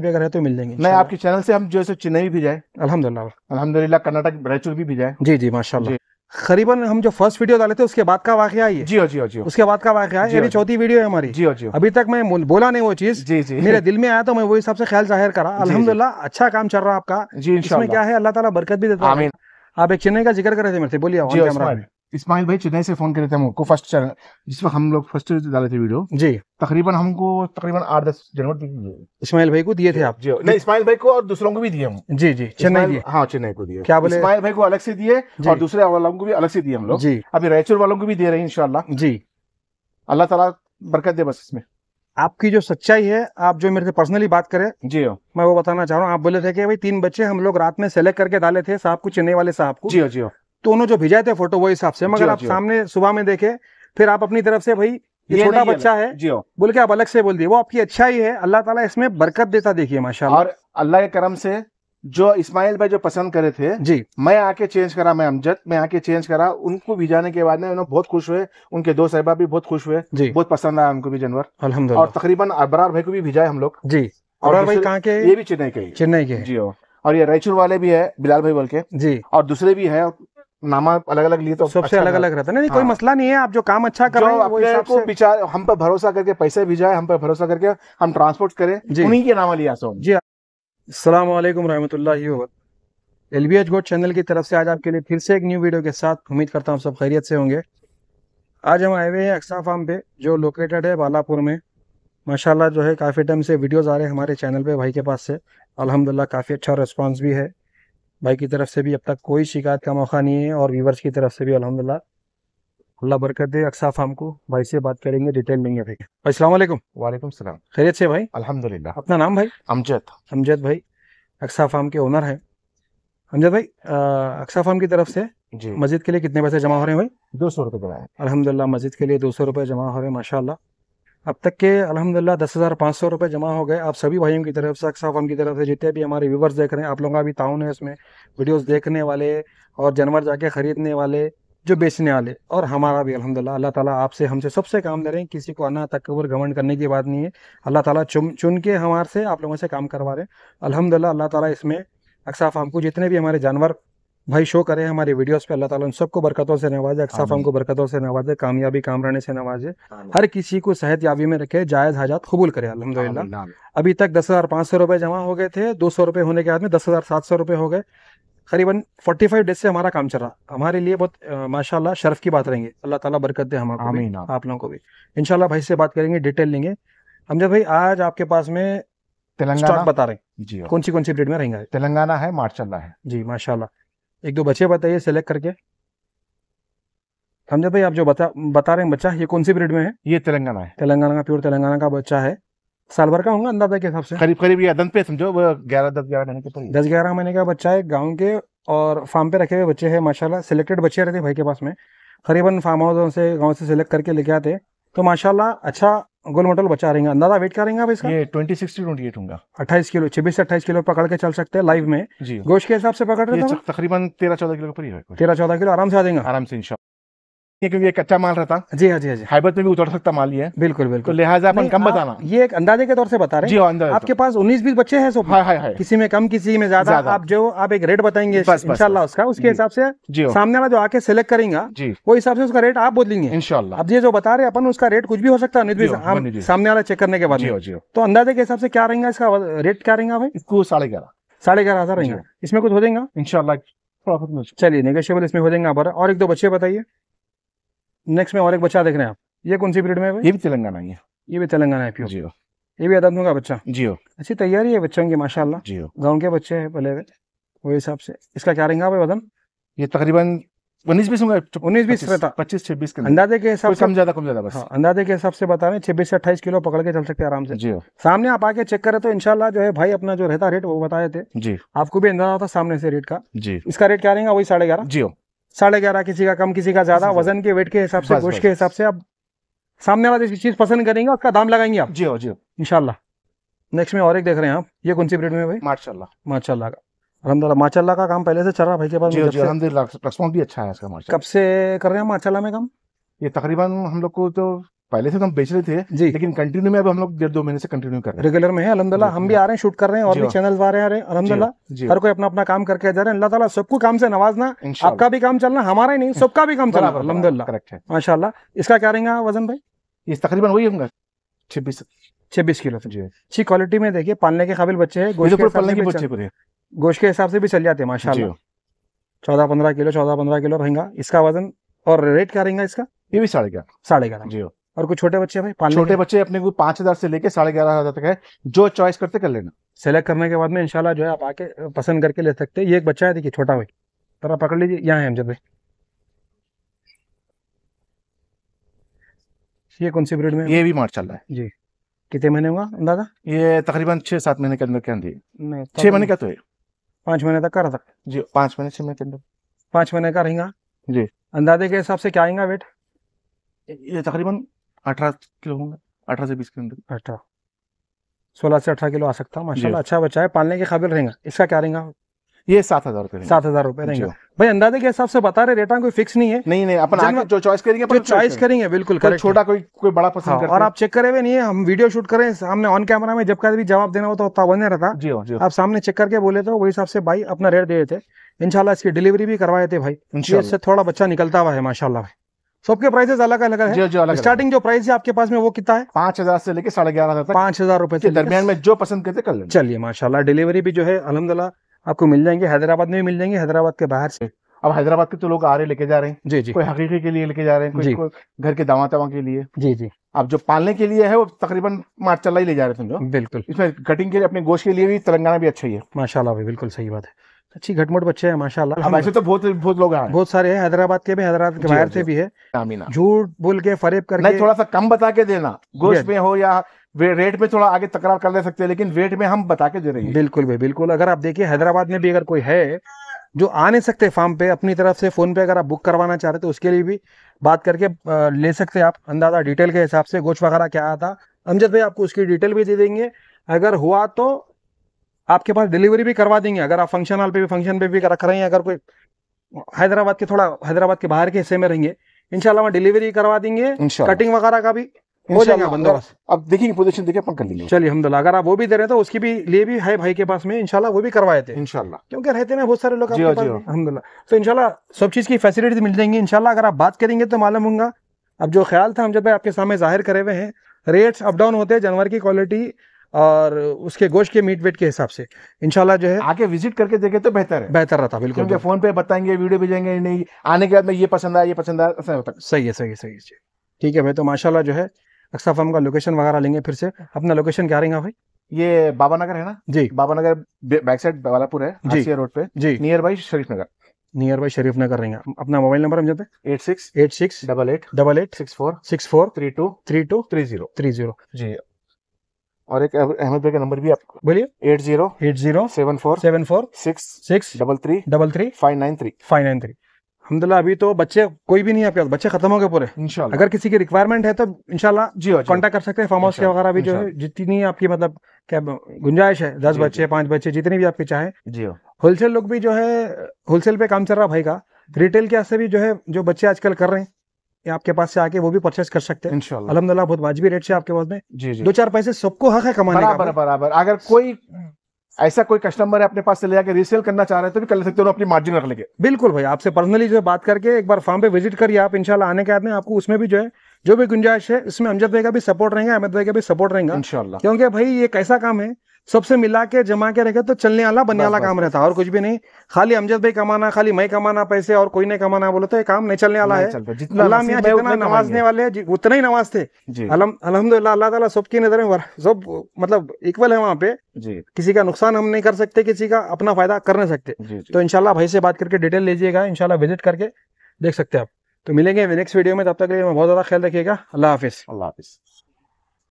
पे अगर है तो मिल जाएंगे। नहीं, आपके चैनल से हम जो है चेन्नई भी जाए अल्हम्दुलिल्लाह, कर्नाटक रायचूर भी जाए। जी जी माशाल्लाह। करीबन हम जो फर्स्ट वीडियो डाले थे उसके बाद का वाकया है। जी जी जी, उसके बाद का वाकया है, मेरी चौथी वीडियो है हमारी। जी जी, अभी तक मैं बोला नहीं वो चीज। जी जी, मेरे दिल में आया तो मैं वो सबसे ख्याल जाहिर करा। अल्हम्दुलिल्लाह अच्छा काम चल रहा है आपका। जी इंशाल्लाह, क्या है अल्लाह ताला बरकत भी देता है। आप एक चेन्नई का जिक्र कर रहे थे मेरे से, बोलिए। इस्माइल भाई चेन्नई से फोन करे थे हमको, फर्स्ट चैनल जिस वक्त हम लोग फर्स्ट डाले थे वीडियो। जी, तकरीबन हमको तकरीबन 8-10 जनवरी इस्माइल भाई को दिए थे आप। जी नहीं, इस्माइल भाई को और दूसरों को भी दिए हम। जी जी, चेन्नई, हाँ चेन्नई को दिए। क्या बोले? इस्माइल भाई को अलग से दिए और दूसरे वालों को भी अलग से दिए हम लोग। जी, अभी रायचूर वालों को भी दे रहे हैं इंशाल्लाह। जी, अल्लाह ताला बरकत दे बस इसमें। आपकी जो सच्चाई है, आप जो मेरे से पर्सनली बात करें, जी मैं वो बताना चाह रहा हूँ। आप बोले थे कि भाई 3 बच्चे हम लोग रात में सेलेक्ट करके डाले थे साहब को, चेन्नई वाले साहब को। जी जी, तो उन्होंने जो भिजाए थे फोटो वो हिसाब से, मगर आप सामने सुबह में देखे, फिर आप अपनी तरफ से भाई ये छोटा बच्चा है बोल के आप अलग से बोल दिए। वो आपकी अच्छाई है, अल्लाह ताला इसमें बरकत देता देखिए माशाल्लाह। और अल्लाह के करम से जो इस्माइल भाई जो पसंद करे थे, जी मैं आके चेंज करा, मैं अमजद मैं आके चेंज करा। उनको भिजाने के बाद में उन्होंने बहुत खुश हुए, उनके 2 साहिबा भी बहुत खुश हुए, बहुत पसंद आया उनको भी जानवर अल्हम्दुलिल्लाह। और तकरीबन अबरार भाई को भी भिजाए हम लोग। जी, अबरार भाई कहाँ के? ये भी चेन्नई के। चेन्नई के जी, और ये रायचूर वाले भी है बिलाल भाई बोल के। जी, और दूसरे भी है, नामा अलग अलग लिए तो सबसे अच्छा अलग अलग रहता है ना। हाँ, कोई मसला नहीं है, आप जो काम अच्छा कर रहे हो वो हिसाब से विचार। हम पर भरोसा करके पैसे भिजाए, हम पर भरोसा करके हम ट्रांसपोर्ट करें, उन्हीं के नाम लिया सो। जी, अस्सलाम वालेकुम रहमतुल्लाहि व बरकातहू। एलबीएच गोट चैनल की तरफ से आज आपके लिए फिर से एक न्यू वीडियो के साथ, उम्मीद करता हूँ सब खैरियत से होंगे। आज हम आए हुए हैं अक्सा फार्म पे, जो लोकेटेड है बालापुर में। माशाल्लाह जो है काफ़ी टाइम से वीडियोज़ आ रहे हैं हमारे चैनल पे भाई के पास से, अल्हम्दुलिल्लाह काफ़ी अच्छा रिस्पांस भी है। भाई की तरफ से भी अब तक कोई शिकायत का मौका नहीं है, और व्यूवर्स की तरफ से भी अल्हम्दुलिल्लाह, अल्लाह बरकत दे। अक्सा फार्म को भाई से बात करेंगे, डिटेल लेंगे भाई। अस्सलाम वालेकुम। वालेकुम सलाम, खैरियत से भाई? अल्हम्दुलिल्लाह। अपना नाम भाई? अमजद। अमजद भाई अक्सा फार्म के ओनर है। अमजद भाई, अक्सा फार्म की तरफ से जी मस्जिद के लिए कितने पैसे जमा हो रहे हैं भाई? 200 रुपये जमा है अल्हम्दुलिल्लाह, मस्जिद के लिए 200 रुपये जमा हो रहे हैं माशाल्लाह। अब तक के अल्हम्दुलिल्लाह 10,500 रुपये जमा हो गए। आप सभी भाइयों की तरफ से, अक्सा फार्म की तरफ से जितने भी हमारे व्यूवर्स देख रहे हैं, आप लोगों का भी ताउन है इसमें, वीडियोस देखने वाले और जानवर जाके ख़रीदने वाले, जो बेचने वाले, और हमारा भी अल्हम्दुलिल्लाह। अल्लाह ताला आपसे हमसे सबसे काम ले रहे हैं, किसी को आना तकबर घमंड करने की बात नहीं है। अल्लाह ताला चुन के हमारे से आप लोगों से काम करवा रहे हैं अल्हम्दुलिल्लाह। अल्लाह ताला इसमें अक्सा फार्म को जितने भी हमारे जानवर भाई शो करें हमारे वीडियोस पे, अल्लाह ताला उन सबको बरकतों से नवाजे, अक्सा फार्म को बरकतों से नवाजे, कामयाबी काम रहने से नवाजे, हर किसी को सेहत याबी में रखे, जायज हाजात कबूल करे अल्हम्दुलिल्लाह। अभी तक 10,500 रुपये जमा हो गए थे, 200 रुपये होने के बाद में 10,700 रुपये हो गए। करीबन 45 डेज से हमारा काम चल रहा, हमारे लिए बहुत माशाल्लाह शर्फ की बात रहेंगे। अल्लाह ताला बरकत दे हमारे आमीन, आप लोगों को भी इंशाल्लाह। भाई से बात करेंगे, डिटेल लेंगे। अमजद भाई, आज आपके पास में तेलंगाना बता रहे, जी कौन सी ब्रीड में रहेंगे? तेलंगाना है, मार्शाल्लाह है जी माशाल्लाह। 1-2 बच्चे बताइए सेलेक्ट करके। समझे भाई, आप जो बता रहे हैं बच्चा, ये कौन सी ब्रीड में है? ये तेलंगाना है, तेलंगाना का प्योर तेलंगाना का बच्चा है। साल भर का होगा अंदाजा के हिसाब से? करीब करीब ये दंत पे समझो 10-11 महीने का बच्चा है। गाँव के और फार्म पे रखे हुए बच्चे हैं माशाल्लाह। सिलेक्टेड बच्चे रहते भाई के पास में, करीबन फार्म हाउस से गाँव से सिलेक्ट करके लेके आते, तो माशाल्लाह अच्छा गोल मोटल बच्चा रहेगा। अंदाजा वेट क्या रहेगा इसका? ये 26-28 होगा, 28 किलो, 26 से 28 किलो पकड़ के चल सकते हैं लाइव में। जी, गोश्त के हिसाब से पकड़ रहे हैं तकरीबन 13-14 किलो पर ही है, 13-14 किलो आराम से आ जाएगा, आराम से इंशाल्लाह। क्योंकि ये कच्चा माल रहता है। जी हाँ जी हाँ जी, हाइब्रिड में भी उतर सकता माल ये, बिल्कुल बिल्कुल, लिहाजा अपन कम बताना। ये एक अंदाजे के तौर से बता रहे हैं, आपके पास 19-20 बच्चे हैं सब, किसी में कम किसी में ज्यादा, आप जो आप एक रेट बताएंगे इंशाल्लाह उसका, उसके हिसाब से सामने वाला जो आके सेलेक्ट करेंगे वो हिसाब से उसका रेट आप बदलेंगे इंशाल्लाह। अब ये जो बता रहे अपन, उसका रेट कुछ भी हो सकता है सामने वाला चेक करने के बाद। तो अंदाजे के हिसाब से क्या रहेगा इसका रेट? क्या रहेगा भाई? इसको 11,500 रहेगा, इसमें कुछ हो जाएगा इंशाल्लाह, चलिए नेगोशिएबल इसमें हो जाएगा। और 1-2 बच्चे बताइए नेक्स्ट में। और एक बच्चा देख रहे हैं आप, ये कौन सी ब्रीड में है भाई? ये भी तेलंगाना है, ये भी तेलंगाना है प्योर। जियो, ये भी अदम का बच्चा। जियो, अच्छी तैयारी है बच्चों की माशाल्लाह। जियो, गाँव के बच्चे हैं भले वो हिसाब से। इसका क्या रहेंगे भाई वजन? ये तकरीबन 19-20 होगा, 19-20 रहता, 25-26 के अंदाजे के हिसाब से, कम ज्यादा बस। हाँ, अंदाजे के हिसाब से बता रहे, 26 से 28 किलो पकड़ के चल सकते हैं आराम से। जी, सामने आप आके चेक करें तो इंशाल्लाह जो है भाई अपना जो रहता रेट वो बताए थे। जी, आपको भी अंदाजा था सामने से रेट का। जी, इसका रेट क्या रहेगा? वही 11.5। जियो 11.5, किसी का कम किसी का ज्यादा, वजन के वेट के हिसाब से, गोश्त के हिसाब से आप सामने वाला चीज पसंद करेंगे, उसका दाम लगाएंगे आप। जी हो जी इंशाल्लाह। नेक्स्ट में और एक देख रहे हैं आप, ये कौन सी ब्रीड में भाई? माशाल्लाह, माशाल्लाह का अल्हम्दुलिल्लाह, माशाल्लाह का काम पहले से चल रहा भाई के पास। जी जी अल्हम्दुलिल्लाह, रिस्पांस भी अच्छा है इसका। कब से कर रहे हैं माशाल्लाह में काम? ये तकरीबन हम लोग को तो पहले से तो हम बेच रहे थे जी, लेकिन कंटिन्यू में अब हम लोग डेढ़ दो महीने से कंटिन्यू कर रहे हैं, रेगुलर में है अल्हम्दुलिल्लाह। हम भी आ रहे हैं, शूट कर रहे हैं और भी चैनल्स आ रहे हैं अल्हम्दुलिल्लाह। हर कोई अपना अपना काम करके जा रहे हैं। अल्लाह ताला सबको काम से नवाजना, आपका भी काम चलना, हमारा ही नहीं सबका भी काम चलना अल्हम्दुलिल्लाह। करेक्ट है माशाल्लाह। इसका क्या रहेगा वजन भाई? इस तकरीबन वही होगा 26 किलो जी। अच्छी क्वालिटी में देखिए, पालने के काबिल बच्चे है, गोश्त के हिसाब से भी चल जाते हैं माशाल्लाह। 14-15 किलो रहेगा इसका वजन। और रेट क्या रहेगा इसका? ये भी 11.5 जी। और कुछ छोटे बच्चे भाई पालने, छोटे बच्चे अपने को 5,000 से लेके 11,500 तक है, जो चॉइस करते कर लेना। सेलेक्ट करने के बाद में इंशाल्लाह जो है आप आके पसंद करके ले सकते हैं। ये एक बच्चा है देखिए, छोटा भाई जरा पकड़ लीजिए, यहाँ है अमजद भाई। ये कौन सी ब्रीड में? ये भी मार चल रहा है जी। कितने महीने हुआ दादा? ये तकरीबन 6-7 महीने के अंदर के अंदर, 6 महीने का तो है, 5 महीने तक कर सकते जी। 5 महीने 6 महीने के अंदर, 5 महीने का रहेगा जी। अंदाजे के हिसाब से क्या आएगा वेट? ये तकरीबन 18 किलो होंगे, 18 से 20 के अंदर, 16 से 18 किलो आ सकता है माशाल्लाह। अच्छा बच्चा है, पालने के काबिल रहेगा। इसका क्या रहेगा? ये 7,000 रुपए, 7,000 रुपए रहेंगे भाई। अंदाजे के हिसाब से बता रहे, रेटा कोई फिक्स नहीं है। नहीं, अपन आगे जो चॉइस करेंगे अपन चॉइस करेंगे, बिल्कुल छोटा कोई बड़ा पसंद करते हैं। और आप चेक करे हुए नहीं है, हम वीडियो शूट करें सामने ऑन कैमरा में, जब का भी जवाब देना हो तो तावन नहीं रहता जी। आप सामने चेक करके बोले तो वही हिसाब से भाई अपना रेट दे देते। इंशाल्लाह इसकी डिलीवरी भी करवाए थे भाई, इससे थोड़ा बच्चा निकलता हुआ है माशाल्लाह भाई। सबके प्राइसेस अलग अलग है। स्टार्टिंग जो प्राइस है आपके पास में वो कितना है? 5,000 से लेकर 11,500 तक, 5,000 रुपए के दरमियान में जो पसंद करते कर ले। चलिए माशाल्लाह, डिलीवरी भी जो है अल्हम्दुलिल्लाह आपको मिल जाएंगे, हैदराबाद में भी मिल जाएंगे, हैदराबाद के बाहर से। अब हैदराबाद के तो लोग आ रहे लेके जा रहे हैं जी जी, कोई हकीकी के लिए लेके जा रहे हैं, कोई घर के दावा तवा के लिए जी जी। अब जो पालने के लिए है वो तकरीबन मार्च चला ही ले जा रहे समझो, बिल्कुल। इसमें कटिंग के लिए अपने गोश्त के लिए भी तेलंगाना भी अच्छा ही है माशाल्लाह भाई, बिल्कुल सही बात है। अच्छी घटमोट बच्चे हैं माशाल्लाह। हम ऐसे तो बहुत लोग हैं, बहुत सारे हैं हैदराबाद के भी, हैदराबाद के बाहर से भी है। झूठ बोल के फरेब करके थोड़ा सा कम बता के देना, गोश्त में हो या रेट में थोड़ा आगे तकरार कर ले सकते हैं, लेकिन रेट में हम बता के दे रहे हैं। बिल्कुल भाई बिल्कुल। अगर आप देखिए हैदराबाद में भी अगर कोई है जो आ नहीं सकते फार्म पे, अपनी तरफ से फोन पे अगर आप बुक करवाना चाह रहे तो उसके लिए भी बात करके ले सकते हैं आप। अंदाजा डिटेल के हिसाब से गोश्त वगैरह क्या आता, अमजद भाई आपको उसकी डिटेल भी दे देंगे। अगर हुआ तो आपके पास डिलीवरी भी करवा देंगे। अगर आप फंक्शन हॉल पे भी, फंक्शन पे भी रख रहे हैं, अगर कोई हैदराबाद के थोड़ा हैदराबाद के बाहर के हिस्से में रहेंगे इंशाल्लाह वहाँ डिलीवरी करवा देंगे। कटिंग वगैरह का भी हो जाएगा बंदोबस्त। अब देखिए पोजीशन देखिए अपन कर लेंगे। चलिए अल्हम्दुलिल्लाह। अगर आप वो भी दे रहे हैं तो उसकी भी लिए भी है भाई के पास में इंशाल्लाह, वो भी करवाए थे इंशाल्लाह, क्योंकि रहते हैं बहुत सारे लोग आपके पास अल्हम्दुलिल्लाह। तो इंशाल्लाह सब चीज की फैसिलिटीज मिल जाएंगी इंशाल्लाह। अगर आप बात करेंगे तो मालूम होगा। अब जो ख्याल था अमजद भाई आपके सामने जाहिर करे हुए हैं, रेट्स अप डाउन होते हैं जानवर की क्वालिटी और उसके गोश्त के मीट वेट के हिसाब से। इंशाल्लाह जो है आके विजिट करके देखे तो बेहतर रहता बिल्कुल, क्योंकि फोन पे बताएंगे, वीडियो भेजेंगे, नहीं आने के बाद में ये पसंद आया, ये पसंद आया, ऐसा होता। सही है ठीक है भाई। तो माशाल्लाह जो है अक्सा फार्म का लोकेशन वगैरह लेंगे फिर से। अपना लोकेशन क्या रहेगा भाई? ये बाबानगर है ना जी, बाबानगर बैक साइड बालापुर है जी, रोड पे जी, नियर बाई शरीफ नगर रहेगा। अपना मोबाइल नंबर हम जाते हैं 8686886464323230 जी। और एक अहमद भाई का नंबर भी आपको बोलिए 8080747466333593 अल्हम्दुलिल्लाह। अभी तो बच्चे कोई भी नहीं है आपके पास, बच्चे खत्म हो गए पूरे इंशाल्लाह। अगर किसी की रिक्वायरमेंट है तो इंशाल्लाह जी कांटेक्ट कर सकते हैं। फार्म हाउस के वगैरह भी जो है जितनी आपकी मतलब क्या गुंजाइश है, 10 बच्चे 5 बच्चे जितने भी आपके चाहे जी। होलसेल लोग भी जो है होलसेल पे काम चल रहा भाई का, रिटेल के हिसाब भी जो है जो बच्चे आजकल कर रहे हैं आपके पास से आके वो भी परचेस कर सकते हैं इंशाल्लाह अल्हम्दुलिल्लाह। बहुत वाजिबी रेट से आपके पास में जी। 2-4 पैसे सबको हक है कमाने का बराबर। अगर कोई ऐसा कोई कस्टमर है अपने पास से ले आके रीसेल करना चाह रहे हैं तो भी कर सकते हो, अपनी मार्जिन रख लेंगे बिल्कुल भाई। आपसे पर्सनली जो बात करके एक बार फार्म पे विजिट करिए आप इंशाल्लाह। आने के बाद में आपको उसमें भी जो है जो भी गुंजाइश है उसमें अमजद भाई का भी सपोर्ट रहेगा, अहमद भाई का भी सपोर्ट रहेगा इंशाल्लाह, क्योंकि भाई ये कैसा काम है सबसे मिला के जमा के रखे तो चलने वाला बनने वाला काम रहता है और कुछ भी नहीं। खाली अमजद भाई कमाना, खाली मैं कमाना पैसे और कोई नहीं कमाना बोले तो ये काम नहीं चलने वाला है। अल्लाह में जितना नवाजने वाले हैं उतना ही नवाजते अल्हम्दुलिल्लाह। अल्लाह ताला सबकी नजर में सब मतलब इक्वल है वहाँ पे जी। किसी का नुकसान हम नहीं कर सकते, किसी का अपना फायदा कर नहीं सकते। तो इंशाल्लाह भाई से बात करके डिटेल लीजिएगा इंशाल्लाह, विजिट करके देख सकते हैं आप। तो मिलेंगे नेक्स्ट वीडियो में, तब तक के लिए बहुत ज्यादा ख्याल रखिएगा। अल्लाह हाफिज।